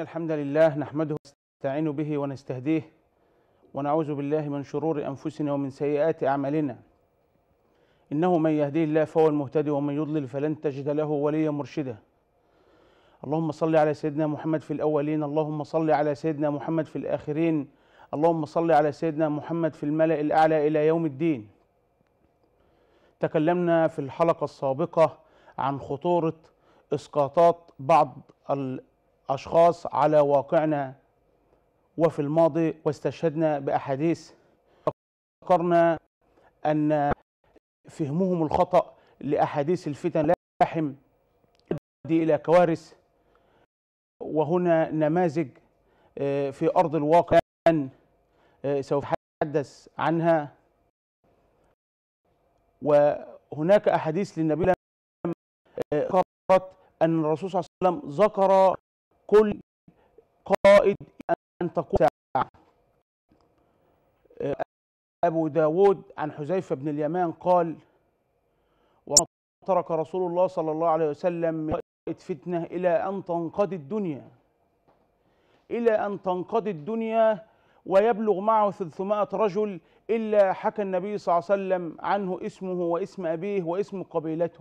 الحمد لله نحمده ونستعين به ونستهديه ونعوذ بالله من شرور أنفسنا ومن سيئات أعمالنا إنه من يهديه الله فهو المهتدي ومن يضلل فلن تجد له وليا مرشدا. اللهم صل على سيدنا محمد في الأولين، اللهم صل على سيدنا محمد في الآخرين، اللهم صل على سيدنا محمد في الملأ الأعلى إلى يوم الدين. تكلمنا في الحلقة السابقة عن خطورة إسقاطات بعض الأشخاص على واقعنا وفي الماضي، واستشهدنا بأحاديث ذكرنا أن فهمهم الخطأ لأحاديث الفتن لاحم يؤدي إلى كوارث، وهنا نماذج في أرض الواقع سوف نتحدث عنها. وهناك أحاديث للنبي ذكرت أن الرسول صلى الله عليه وسلم ذكر كل قائد أن تقوم ساعة. أبو داود عن حذيفة بن اليمان قال: وما ترك رسول الله صلى الله عليه وسلم من قائد فتنة إلى أن تنقضي الدنيا ويبلغ معه 300 رجل إلا حكى النبي صلى الله عليه وسلم عنه اسمه واسم أبيه واسم قبيلته.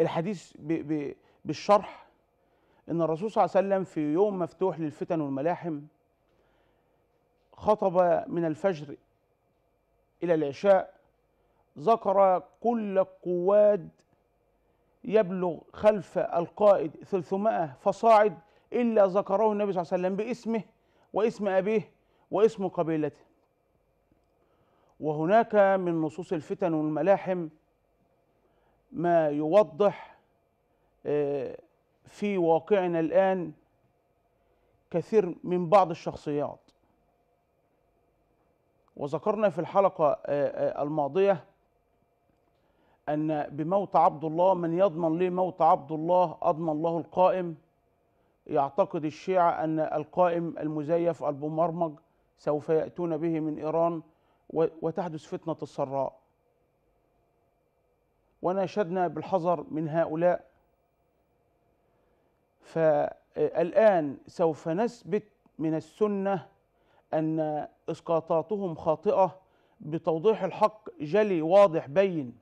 الحديث بالشرح أن الرسول صلى الله عليه وسلم في يوم مفتوح للفتن والملاحم خطب من الفجر إلى العشاء، ذكر كل قواد يبلغ خلف القائد 300 فصاعد إلا ذكره النبي صلى الله عليه وسلم باسمه واسم أبيه واسم قبيلته. وهناك من نصوص الفتن والملاحم ما يوضح في واقعنا الآن كثير من بعض الشخصيات. وذكرنا في الحلقة الماضية أن بموت عبد الله، من يضمن لي موت عبد الله؟ أضمن الله القائم. يعتقد الشيعة أن القائم المزيف المبرمج سوف يأتون به من إيران وتحدث فتنة السراء، وناشدنا بالحذر من هؤلاء. فالآن سوف نثبت من السنة أن إسقاطاتهم خاطئة بتوضيح الحق جلي واضح بين.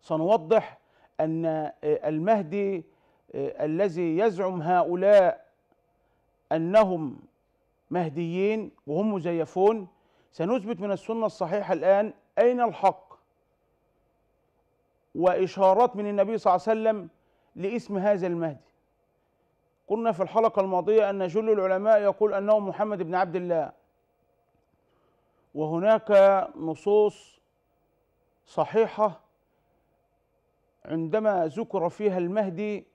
سنوضح أن المهدي الذي يزعم هؤلاء أنهم مهديين وهم مزيفون، سنثبت من السنة الصحيحة الآن أين الحق، وإشارات من النبي صلى الله عليه وسلم لاسم هذا المهدي. قلنا في الحلقة الماضية أن جل العلماء يقول أنه محمد بن عبد الله، وهناك نصوص صحيحة عندما ذكر فيها المهدي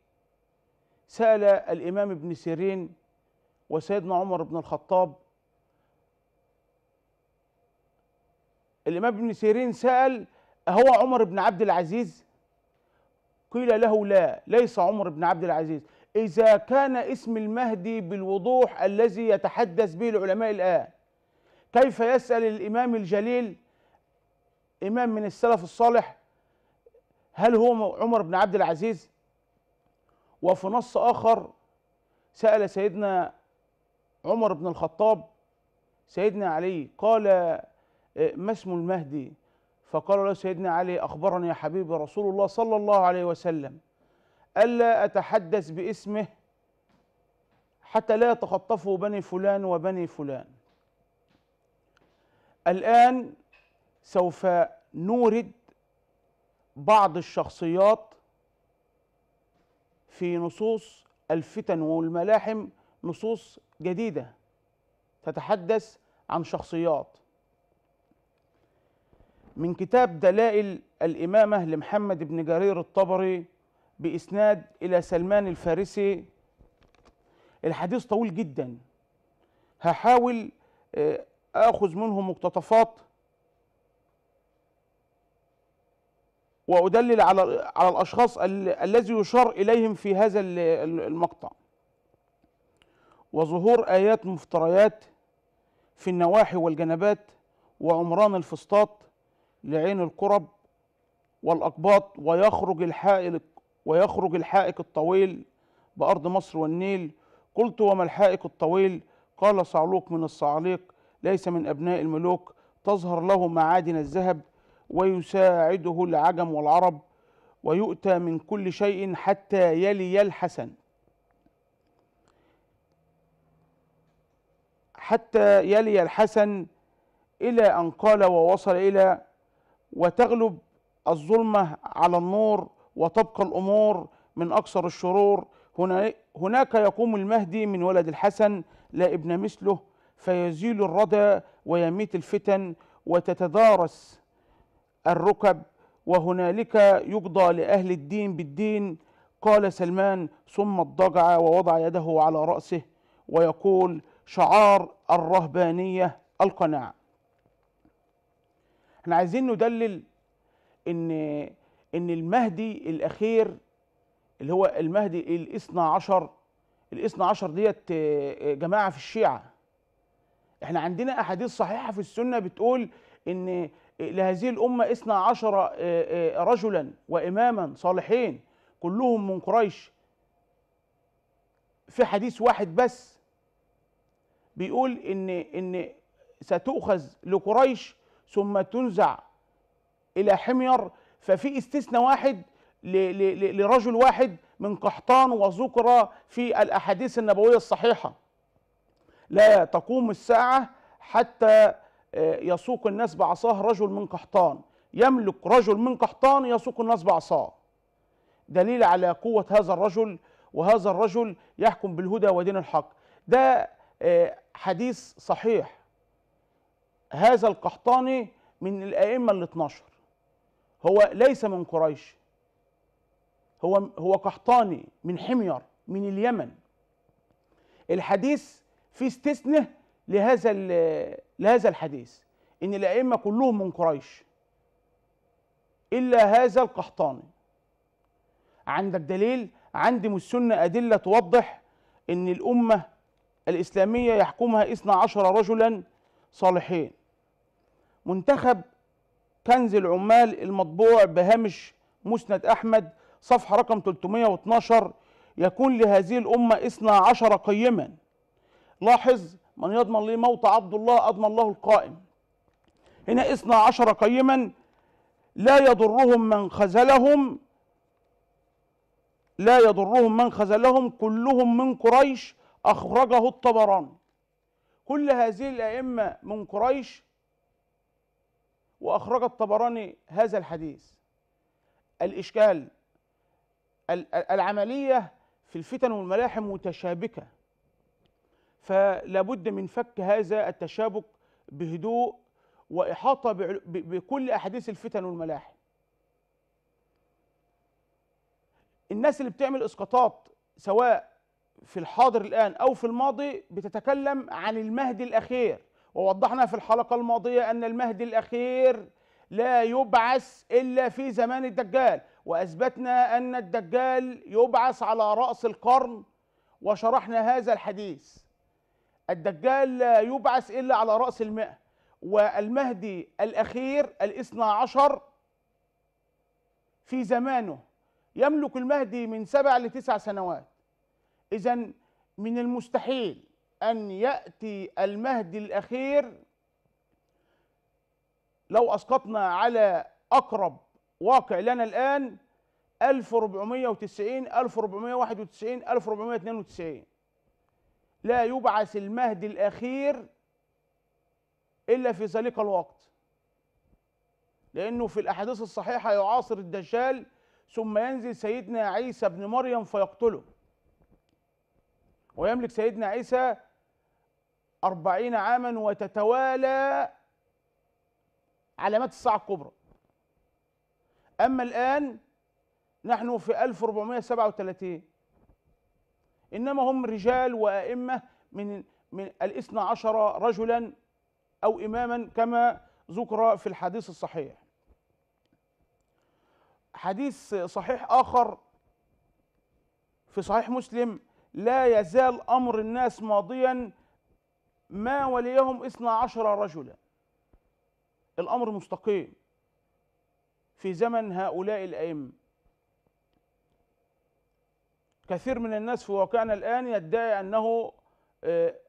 سأل الإمام ابن سيرين وسيدنا عمر بن الخطاب. الإمام ابن سيرين سأل: هو عمر بن عبد العزيز؟ قيل له: لا، ليس عمر بن عبد العزيز. إذا كان اسم المهدي بالوضوح الذي يتحدث به العلماء الآن، كيف يسأل الإمام الجليل إمام من السلف الصالح هل هو عمر بن عبد العزيز؟ وفي نص آخر سأل سيدنا عمر بن الخطاب سيدنا علي، قال: ما اسم المهدي؟ فقال له سيدنا علي: أخبرني يا حبيبي رسول الله صلى الله عليه وسلم ألا أتحدث باسمه حتى لا يتخطفه بني فلان وبني فلان. الآن سوف نورد بعض الشخصيات في نصوص الفتن والملاحم، نصوص جديدة تتحدث عن شخصيات من كتاب دلائل الإمامة لمحمد بن جرير الطبري بإسناد إلى سلمان الفارسي. الحديث طويل جدا، هحاول آخذ منه مقتطفات وأدلل على الأشخاص الذي يشار إليهم في هذا المقطع. وظهور آيات مفتريات في النواحي والجنبات، وعمران الفسطاط لعين القرب والأقباط، ويخرج الحائق الطويل بأرض مصر والنيل. قلت وما الحائك الطويل؟ قال صعلوك من الصعاليق، ليس من أبناء الملوك، تظهر له معادن الذهب ويساعده العجم والعرب، ويؤتى من كل شيء حتى يلي الحسن إلى أن قال ووصل إلى وتغلب الظلمة على النور وتبقى الأمور من أكثر الشرور. هناك يقوم المهدي من ولد الحسن لا ابن مثله، فيزيل الردى ويميت الفتن وتتدارس الركب، وهنالك يقضى لأهل الدين بالدين. قال سلمان ثم اضطجع ووضع يده على رأسه ويقول شعار الرهبانية القناعة. احنا عايزين ندلل ان المهدي الاخير اللي هو المهدي الاثنى عشر ديت جماعة في الشيعة. احنا عندنا احاديث صحيحة في السنة بتقول ان لهذه الأمة 12 رجلا وإماما صالحين كلهم من قريش. في حديث واحد بس بيقول إن ستؤخذ لقريش ثم تنزع إلى حمير، ففي استثناء واحد لرجل واحد من قحطان، وذكر في الأحاديث النبوية الصحيحة لا تقوم الساعة حتى يسوق الناس بعصاه رجل من قحطان، يملك رجل من قحطان يسوق الناس بعصاه. دليل على قوة هذا الرجل، وهذا الرجل يحكم بالهدى ودين الحق. ده حديث صحيح. هذا القحطاني من الأئمة ال12، هو ليس من قريش، هو قحطاني من حمير من اليمن. الحديث فيه استثناء لهذا الحديث، إن الأئمة كلهم من قريش إلا هذا القحطاني. عندك دليل؟ عندي من السنة أدلة توضح إن الأمة الإسلامية يحكمها 12 رجلا صالحين. منتخب كنز العمال المطبوع بهامش مسند أحمد صفحة رقم 312 يكون لهذه الأمة 12 قيما. لاحظ من يضمن لي موت عبد الله أضمن الله القائم. هنا 12 قيما لا يضرهم من خذلهم كلهم من قريش أخرجه الطبراني. كل هذه الأئمة من قريش، وأخرج الطبراني هذا الحديث. الإشكال العملية في الفتن والملاحم متشابكة، فلا بد من فك هذا التشابك بهدوء وإحاطة بكل أحاديث الفتن والملاحم. الناس اللي بتعمل إسقاطات سواء في الحاضر الآن أو في الماضي بتتكلم عن المهدي الأخير، ووضحنا في الحلقة الماضية أن المهدي الأخير لا يبعث إلا في زمان الدجال، وأثبتنا أن الدجال يبعث على رأس القرن وشرحنا هذا الحديث. الدجال لا يبعث إلا على رأس 100، والمهدي الأخير 12 في زمانه يملك المهدي من 7 ل9 سنوات. إذن من المستحيل أن يأتي المهدي الأخير. لو أسقطنا على أقرب واقع لنا الآن 1490 1491 1492 لا يبعث المهدي الأخير إلا في ذلك الوقت، لأنه في الأحاديث الصحيحة يعاصر الدجال ثم ينزل سيدنا عيسى بن مريم فيقتله، ويملك سيدنا عيسى 40 عاما وتتوالى علامات الساعة الكبرى. أما الآن نحن في 1437، إنما هم رجال وأئمة من 12 رجلا أو إماما كما ذكر في الحديث الصحيح. حديث صحيح آخر في صحيح مسلم لا يزال أمر الناس ماضيا ما وليهم 12 رجلا. الأمر مستقيم في زمن هؤلاء الأئمة. كثير من الناس في واقعنا الآن يدعي أنه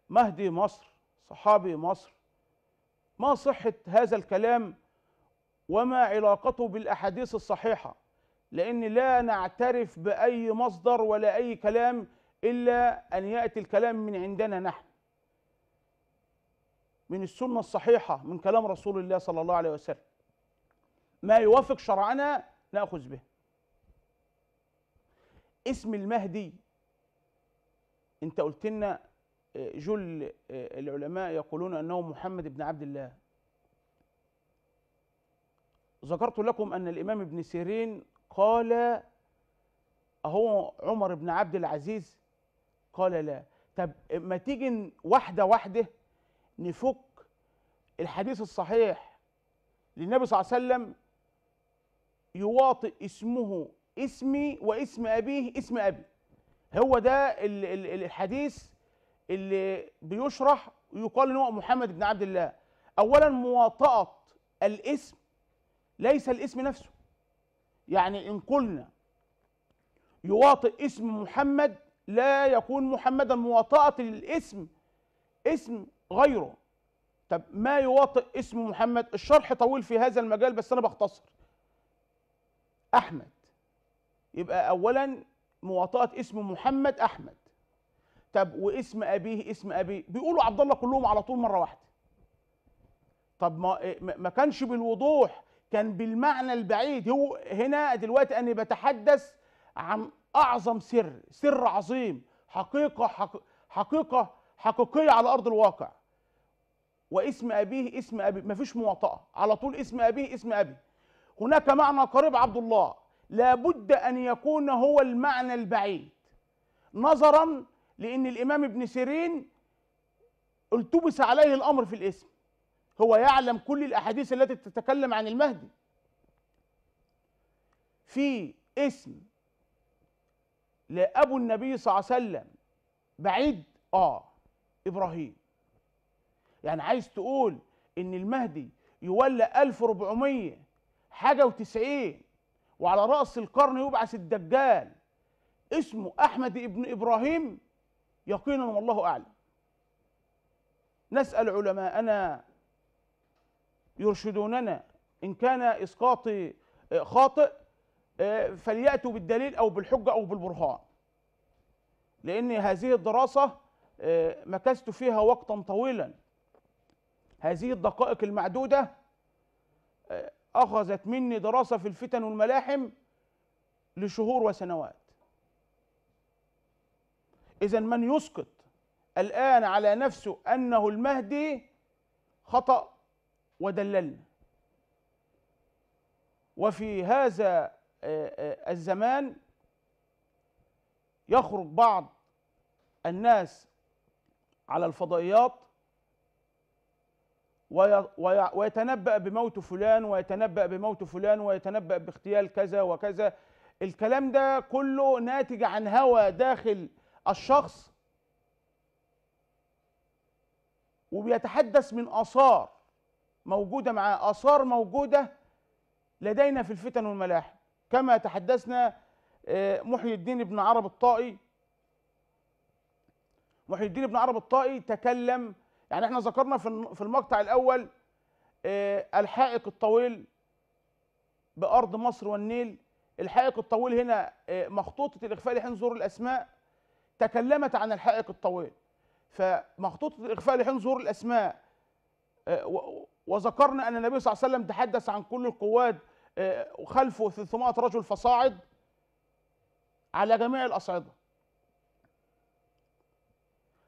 مهدي مصر، صحابي مصر. ما صحة هذا الكلام وما علاقته بالأحاديث الصحيحة؟ لأن لا نعترف بأي مصدر ولا أي كلام إلا أن يأتي الكلام من عندنا نحن، من السنة الصحيحة، من كلام رسول الله صلى الله عليه وسلم. ما يوافق شرعنا نأخذ به. اسم المهدي، أنت قلت لنا جل العلماء يقولون أنه محمد بن عبد الله. ذكرت لكم أن الإمام ابن سيرين قال أهو عمر بن عبد العزيز؟ قال لا. طب ما تيجي واحدة واحدة نفك الحديث الصحيح للنبي صلى الله عليه وسلم يواطئ اسمه اسمي واسم أبيه اسم أبي. هو ده الحديث اللي بيشرح ويقال إن هو محمد بن عبد الله. أولا مواطأة الاسم ليس الاسم نفسه. يعني إن قلنا يواطئ اسم محمد لا يكون محمدا، مواطأة الاسم اسم غيره. طب ما يواطئ اسم محمد؟ الشرح طويل في هذا المجال بس أنا بختصر. أحمد، يبقى أولا مواطأة اسم محمد أحمد. طب واسم أبيه اسم أبي؟ بيقولوا عبد الله كلهم على طول مرة واحدة. طب ما كانش بالوضوح، كان بالمعنى البعيد. هو هنا دلوقتي أنا بتحدث عن أعظم سر، سر عظيم، حقيقة حقيقية على أرض الواقع. واسم أبيه اسم أبي، مفيش مواطأة، على طول اسم أبيه اسم أبي. هناك معنى قريب عبد الله، لابد أن يكون هو المعنى البعيد، نظرا لأن الإمام ابن سيرين التبس عليه الأمر في الاسم. هو يعلم كل الأحاديث التي تتكلم عن المهدي. في اسم لأبو النبي صلى الله عليه وسلم بعيد، إبراهيم. يعني عايز تقول إن المهدي يولى 1490 وعلى رأس القرن يبعث الدجال، اسمه أحمد ابن إبراهيم؟ يقينا والله أعلم. نسأل علماءنا يرشدوننا، إن كان إسقاطي خاطئ فليأتوا بالدليل أو بالحجة أو بالبرهان، لأن هذه الدراسة مكثت فيها وقتا طويلا. هذه الدقائق المعدودة أخذت مني دراسة في الفتن والملاحم لشهور وسنوات. إذن من يسقط الآن على نفسه أنه المهدي خطأ ودللنا. وفي هذا الزمان يخرج بعض الناس على الفضائيات ويتنبأ بموت فلان ويتنبأ بموت فلان ويتنبأ باغتيال كذا وكذا. الكلام ده كله ناتج عن هوى داخل الشخص، وبيتحدث من آثار موجودة معاه، آثار موجودة لدينا في الفتن والملاحم، كما تحدثنا محي الدين ابن عرب الطائي. محي الدين ابن عرب الطائي تكلم، يعني احنا ذكرنا في المقطع الأول الحائق الطويل بأرض مصر والنيل. الحائق الطويل هنا مخطوطة الإخفاء لحين ظهور الأسماء تكلمت عن الحائق الطويل. فمخطوطة الإخفاء لحين ظهور الأسماء، وذكرنا أن النبي صلى الله عليه وسلم تحدث عن كل القواد وخلفه 300 رجل فصاعد على جميع الأصعدة.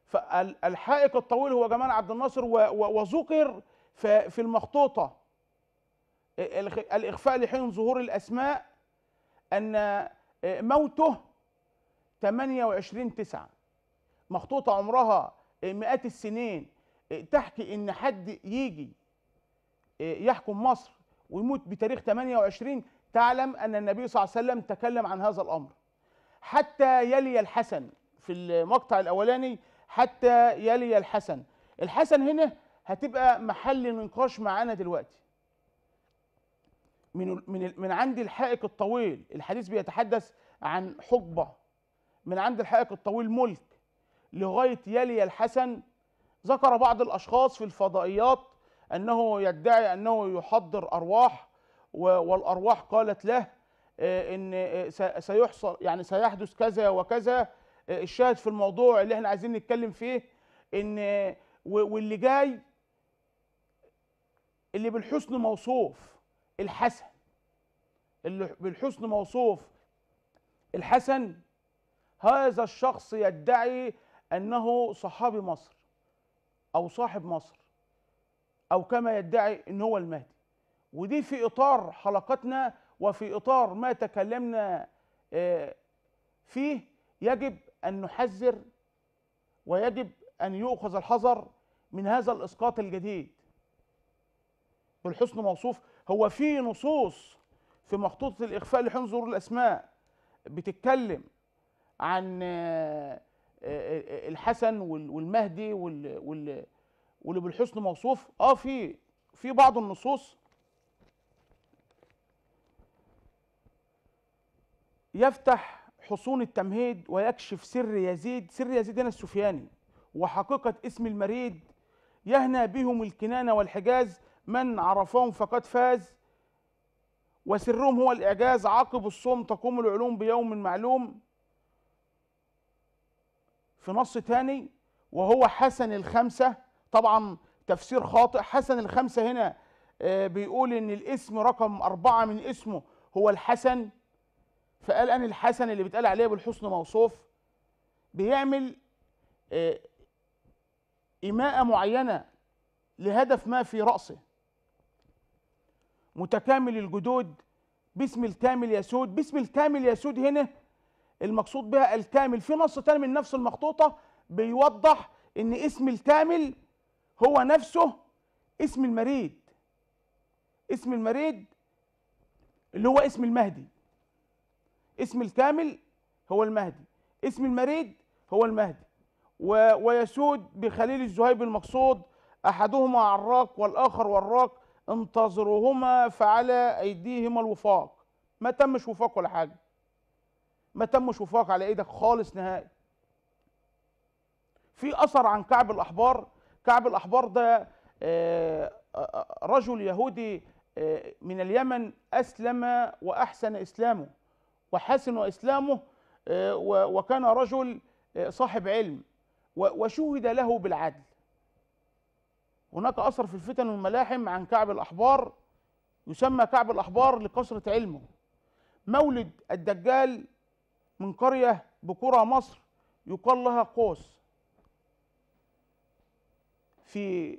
فالحائق الطويل هو جمال عبد الناصر، وذكر في المخطوطة الإخفاء لحين ظهور الأسماء أن موته 28/9. مخطوطة عمرها مئات السنين تحكي إن حد يجي يحكم مصر ويموت بتاريخ 28. تعلم أن النبي صلى الله عليه وسلم تكلم عن هذا الأمر. حتى يلي الحسن، في المقطع الأولاني حتى يلي الحسن. الحسن هنا هتبقى محل نقاش معانا دلوقتي. من عند الحائق الطويل الحديث بيتحدث عن حقبة من عند الحائط الطويل ملك لغاية يلي الحسن. ذكر بعض الأشخاص في الفضائيات أنه يدعي أنه يحضر أرواح، والأرواح قالت له أن سيحصل يعني سيحدث كذا وكذا. الشاهد في الموضوع اللي احنا عايزين نتكلم فيه أن واللي جاي اللي بالحسن موصوف الحسن، هذا الشخص يدعي أنه صحابي مصر أو صاحب مصر أو كما يدعي أنه هو المهدي. ودي في إطار حلقتنا وفي إطار ما تكلمنا فيه، يجب أن نحذر ويجب أن يؤخذ الحذر من هذا الإسقاط الجديد. بالحسن موصوف هو في نصوص في مخطوطة الإخفاء اللي حنظر الأسماء بتتكلم عن الحسن والمهدي واللي بالحسن موصوف. في بعض النصوص يفتح حصون التمهيد ويكشف سر يزيد. هنا السفياني وحقيقة اسم المريد، يهنى بهم الكنانة والحجاز، من عرفهم فقد فاز، وسرهم هو الإعجاز. عقب الصوم تقوم العلوم بيوم معلوم. في نص تاني وهو حسن الخمسة، طبعا تفسير خاطئ. حسن الخمسة هنا بيقول إن الاسم رقم 4 من اسمه هو الحسن، فقال أن الحسن اللي بيتقال عليه بالحسن موصوف بيعمل إيماءة معينة لهدف ما في رأسه. متكامل الجدود باسم الكامل يسود. هنا المقصود بها الكامل. في نص تاني من نفس المخطوطة بيوضح إن اسم الكامل هو نفسه اسم المريد، اللي هو اسم المهدي. اسم الكامل هو المهدي، اسم المريد هو المهدي. ويسود بخليل الزهيب المقصود، أحدهما عراق والآخر وراق، انتظروهما فعلى أيديهما الوفاق. ما تمش وفاق ولا حاجة، ما تمش وفاق على ايدك خالص نهائي. في اثر عن كعب الاحبار. ده رجل يهودي من اليمن، اسلم واحسن اسلامه وحسن اسلامه، وكان رجل صاحب علم وشهد له بالعدل. هناك اثر في الفتن والملاحم عن كعب الاحبار، يسمى كعب الاحبار لكثرة علمه. مولد الدجال من قرية بقرى مصر يقال لها قوس. في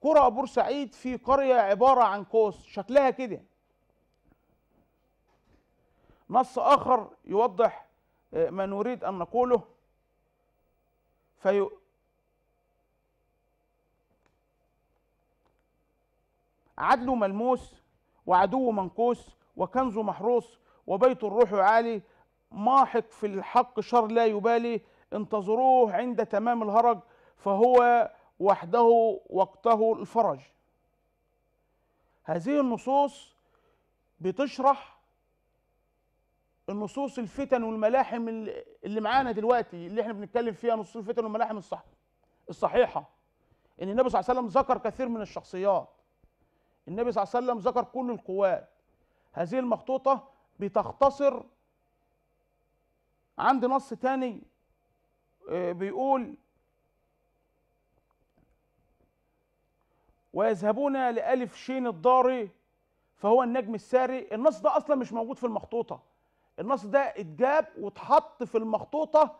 قرى بورسعيد في قرية عبارة عن قوس شكلها كده. نص آخر يوضح ما نريد أن نقوله. عدله ملموس وعدوه منكوس وكنزه محروس وبيت الروح عالي، ماحق في الحق شر لا يبالي، انتظروه عند تمام الهرج فهو وحده وقته الفرج. هذه النصوص بتشرح النصوص الفتن والملاحم اللي معانا دلوقتي، اللي احنا بنتكلم فيها نصوص الفتن والملاحم الصحيحة. ان النبي صلى الله عليه وسلم ذكر كثير من الشخصيات، النبي صلى الله عليه وسلم ذكر كل القوات. هذه المخطوطة بتختصر. عند نص تاني بيقول ويذهبون لألف شين الضاري فهو النجم الساري. النص ده أصلا مش موجود في المخطوطة، النص ده اتجاب واتحط في المخطوطة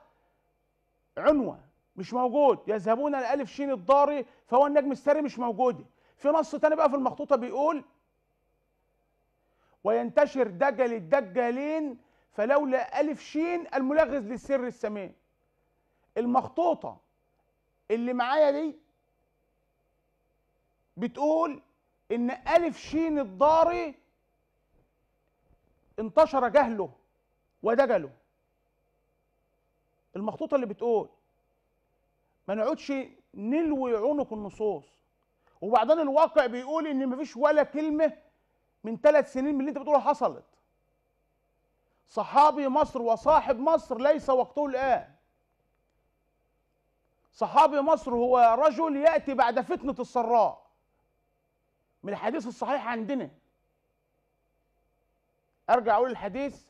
عنوة مش موجود. يذهبون لألف شين الضاري فهو النجم الساري مش موجود. في نص تاني بقى في المخطوطة بيقول وينتشر دجل الدجالين فلولا ألف شين الملغز للسر السمين. المخطوطة اللي معايا دي بتقول إن ألف شين الضاري انتشر جهله ودجله. المخطوطة اللي بتقول ما نقعدش نلوي عنق النصوص، وبعدين الواقع بيقول إن مفيش ولا كلمة من 3 سنين من اللي أنت بتقولها حصلت. صحابي مصر وصاحب مصر ليس وقته الآن. صحابي مصر هو رجل يأتي بعد فتنة السراء من الحديث الصحيح عندنا. أرجع أقول الحديث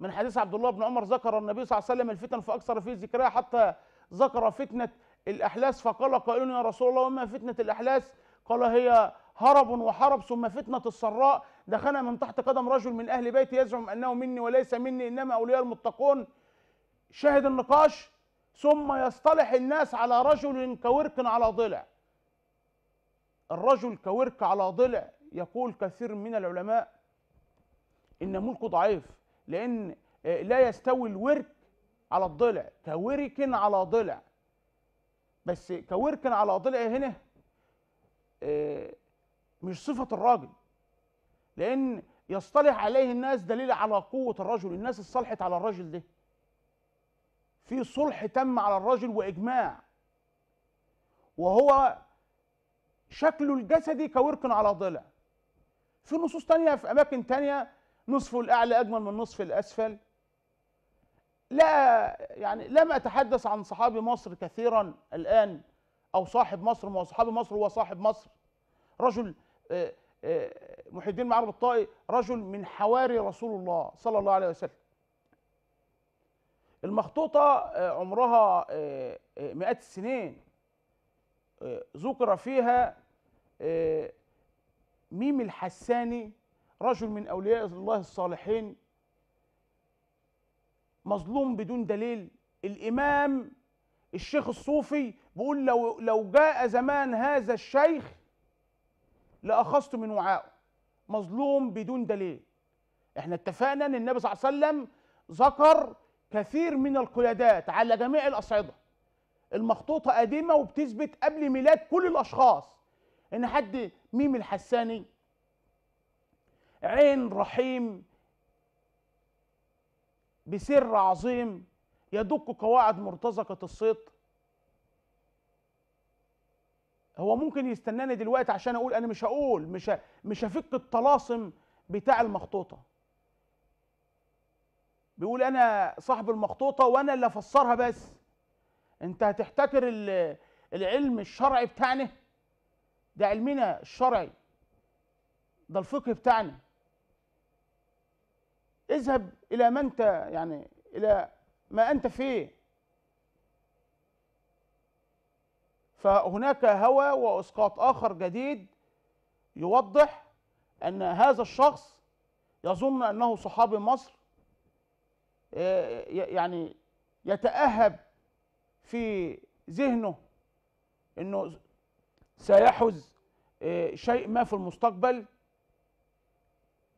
من حديث عبد الله بن عمر: ذكر النبي صلى الله عليه وسلم الفتن فأكثر في ذكرها حتى ذكر فتنة الأحلاس، فقال قائل: يا رسول الله وما فتنة الأحلاس؟ قال: هي هرب وحرب ثم فتنة السراء دخلنا من تحت قدم رجل من أهل بيتي يزعم أنه مني وليس مني، إنما أولياء المتقون. شاهد النقاش، ثم يصطلح الناس على رجل كورك على ضلع. الرجل كورك على ضلع، يقول كثير من العلماء إن ملكه ضعيف، لأن لا يستوي الورك على الضلع. كورك على ضلع، بس كورك على ضلع هنا مش صفة الراجل، لأن يصطلح عليه الناس دليل على قوة الرجل. الناس اصطلحت على الرجل ده، في صلح تم على الرجل وإجماع، وهو شكله الجسدي كورك على ضلع. في نصوص تانية في أماكن تانية: نصفه الأعلى أجمل من نصف الأسفل. لا يعني لم أتحدث عن صحابي مصر كثيرا الآن أو صاحب مصر. ما هو صحابي مصر هو صاحب مصر، رجل محي الدين معرب الطائي، رجل من حواري رسول الله صلى الله عليه وسلم. المخطوطة عمرها مئات السنين، ذكر فيها ميم الحساني، رجل من أولياء الله الصالحين، مظلوم بدون دليل. الإمام الشيخ الصوفي بيقول: لو جاء زمان هذا الشيخ لأخذت من وعائه. مظلوم بدون دليل. احنا اتفقنا ان النبي صلى الله عليه وسلم ذكر كثير من القيادات على جميع الأصعدة. المخطوطة قديمة وبتثبت قبل ميلاد كل الأشخاص ان حد ميم الحساني، عين رحيم بسر عظيم يدق قواعد مرتزقة الصيت. هو ممكن يستناني دلوقتي عشان اقول، انا مش هقول، مش هفك الطلاسم بتاع المخطوطة. بيقول انا صاحب المخطوطة وانا اللي افسرها، بس انت هتحتكر العلم الشرعي بتاعنا ده، علمنا الشرعي ده، الفقه بتاعنا. اذهب الى ما انت يعني الى ما انت فيه. فهناك هوى واسقاط اخر جديد يوضح ان هذا الشخص يظن انه صحابي مصر، يعني يتاهب في ذهنه انه سيحوز شيء ما في المستقبل.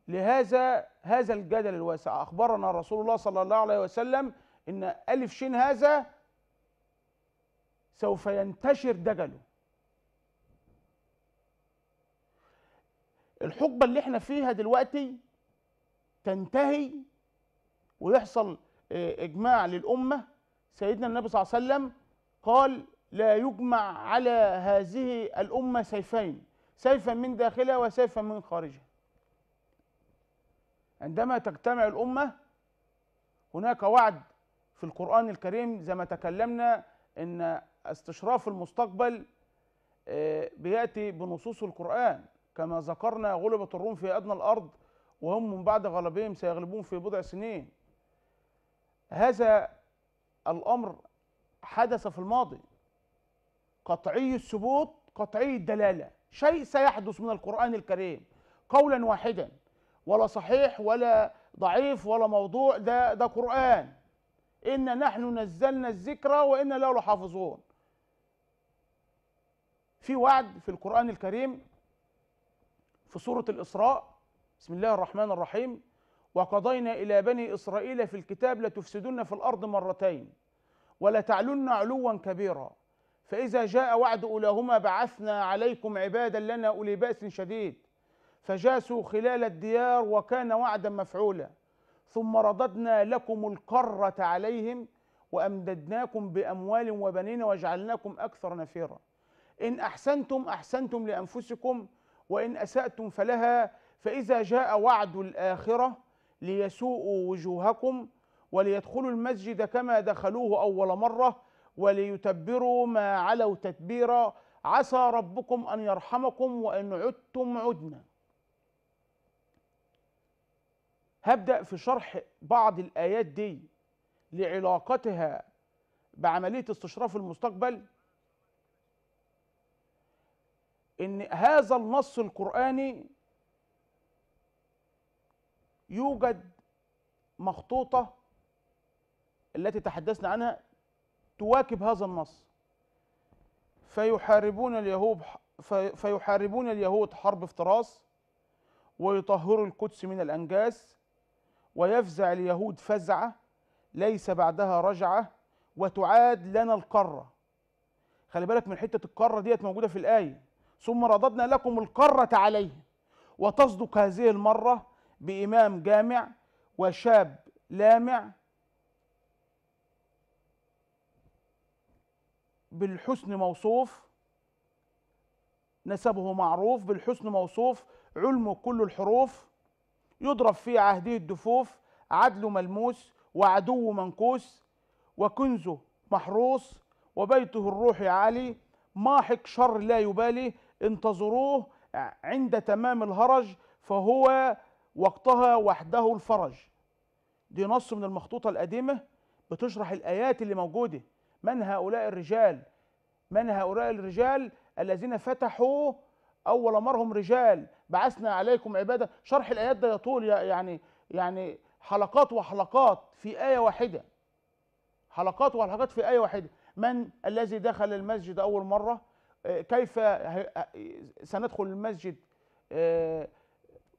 لهذا الجدل الواسع أخبرنا رسول الله صلى الله عليه وسلم إن ألف شين هذا سوف ينتشر دجله. الحقبة اللي احنا فيها دلوقتي تنتهي ويحصل إجماع للأمة. سيدنا النبي صلى الله عليه وسلم قال: لا يجمع على هذه الأمة سيفين، سيفا من داخلها وسيفا من خارجها. عندما تجتمع الأمة، هناك وعد في القرآن الكريم زي ما تكلمنا إن استشراف المستقبل بيأتي بنصوص القرآن، كما ذكرنا: غلبت الروم في أدنى الأرض وهم من بعد غلبهم سيغلبون في بضع سنين. هذا الأمر حدث في الماضي، قطعي الثبوت قطعي الدلالة، شيء سيحدث من القرآن الكريم قولا واحدا، ولا صحيح ولا ضعيف ولا موضوع، ده قرآن. إن نحن نزلنا الذكر وإنا له لحافظون. في وعد في القرآن الكريم في سورة الإسراء، بسم الله الرحمن الرحيم: وقضينا إلى بني إسرائيل في الكتاب لتفسدن في الأرض مرتين ولتعلن علوا كبيرا، فإذا جاء وعد أولاهما بعثنا عليكم عبادا لنا أولي بأس شديد فجاسوا خلال الديار وكان وعدا مفعولا، ثم رددنا لكم الكرة عليهم وأمددناكم بأموال وبنين وجعلناكم أكثر نفيرا، إن أحسنتم أحسنتم لأنفسكم وإن أسأتم فلها، فإذا جاء وعد الآخرة ليسوءوا وجوهكم وليدخلوا المسجد كما دخلوه أول مرة وليتبروا ما علوا تتبيرا عسى ربكم أن يرحمكم وإن عدتم عدنا. هبدأ في شرح بعض الآيات دي لعلاقتها بعملية استشراف المستقبل. إن هذا النص القرآني يوجد مخطوطة التي تحدثنا عنها تواكب هذا النص. فيحاربون اليهود حرب افتراس ويطهروا القدس من الأنجاس ويفزع اليهود فزعة ليس بعدها رجعة وتعاد لنا القارة. خلي بالك من حتة القارة ديت موجودة في الآية. ثم رددنا لكم القارة عليهم وتصدق هذه المرة بإمام جامع وشاب لامع بالحسن موصوف، نسبه معروف، بالحسن موصوف، علمه كل الحروف، يضرب في عهده الدفوف، عدله ملموس وعدوه منكوس وكنزه محروس وبيته الروحي عالي ماحق شر لا يبالي، انتظروه عند تمام الهرج فهو وقتها وحده الفرج. دي نص من المخطوطة القديمة بتشرح الآيات اللي موجودة. من هؤلاء الرجال الذين فتحوا أول مرهم رجال بعثنا عليكم عبادة. شرح الآيات ده يطول، يعني حلقات وحلقات في آية واحدة، حلقات وحلقات في آية واحدة. من الذي دخل المسجد أول مرة؟ كيف سندخل المسجد؟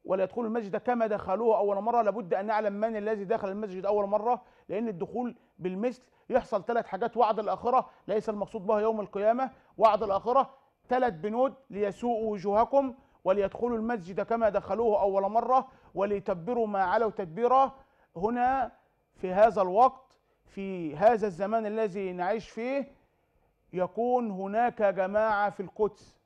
ولا يدخلوا المسجد كما دخلوه أول مرة. لابد أن نعلم من الذي دخل المسجد أول مرة، لأن الدخول بالمثل يحصل 3 حاجات: وعد الآخرة ليس المقصود بها يوم القيامة، وعد الآخرة، 3 بنود: ليسوءوا وجوهكم، وليدخلوا المسجد كما دخلوه أول مرة، وليتبروا ما علوا تتبيرا. هنا في هذا الوقت، في هذا الزمان الذي نعيش فيه، يكون هناك جماعة في القدس.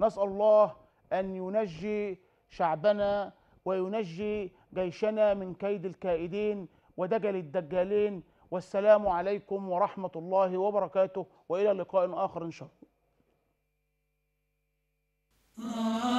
نسأل الله أن ينجي شعبنا وينجي جيشنا من كيد الكائدين ودجل الدجالين. والسلام عليكم ورحمة الله وبركاته، وإلى لقاء آخر إن شاء الله.